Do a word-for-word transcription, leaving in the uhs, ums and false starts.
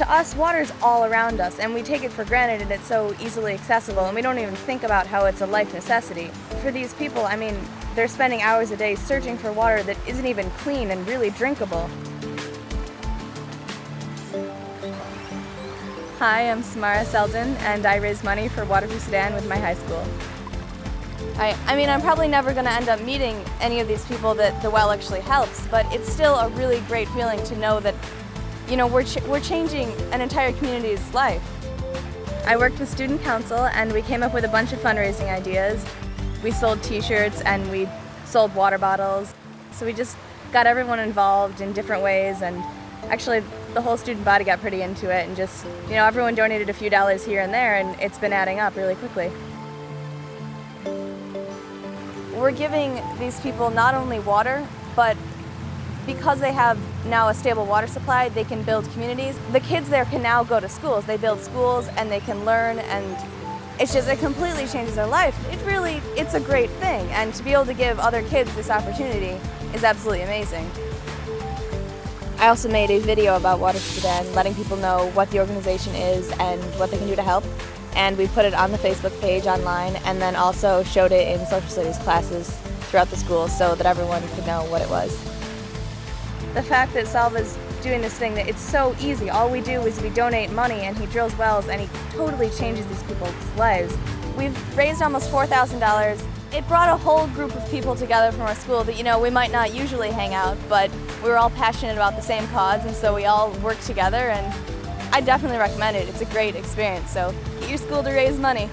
to us, water's all around us, and we take it for granted, and it's so easily accessible, and we don't even think about how it's a life necessity. For these people, I mean, they're spending hours a day searching for water that isn't even clean and really drinkable. Hi, I'm Samara Selden, and I raise money for Water for Sudan with my high school. I, I mean, I'm probably never going to end up meeting any of these people that the well actually helps, but it's still a really great feeling to know that, you know, we're, ch we're changing an entire community's life. I worked with Student Council, and we came up with a bunch of fundraising ideas. We sold t-shirts and we sold water bottles. So we just got everyone involved in different ways, and actually the whole student body got pretty into it, and just, you know, everyone donated a few dollars here and there, and it's been adding up really quickly. We're giving these people not only water, but because they have now a stable water supply, they can build communities. The kids there can now go to schools. They build schools and they can learn, and it's just, it completely changes their life. It really, it's a great thing, and to be able to give other kids this opportunity is absolutely amazing. I also made a video about Water for Sudan, letting people know what the organization is and what they can do to help. And we put it on the Facebook page online, and then also showed it in social studies classes throughout the school so that everyone could know what it was. The fact that Salva's doing this thing, that it's so easy. All we do is we donate money, and he drills wells, and he totally changes these people's lives. We've raised almost four thousand dollars. It brought a whole group of people together from our school that, you know, we might not usually hang out, but we were all passionate about the same cause, and so we all worked together, and I definitely recommend it. It's a great experience, so get your school to raise money.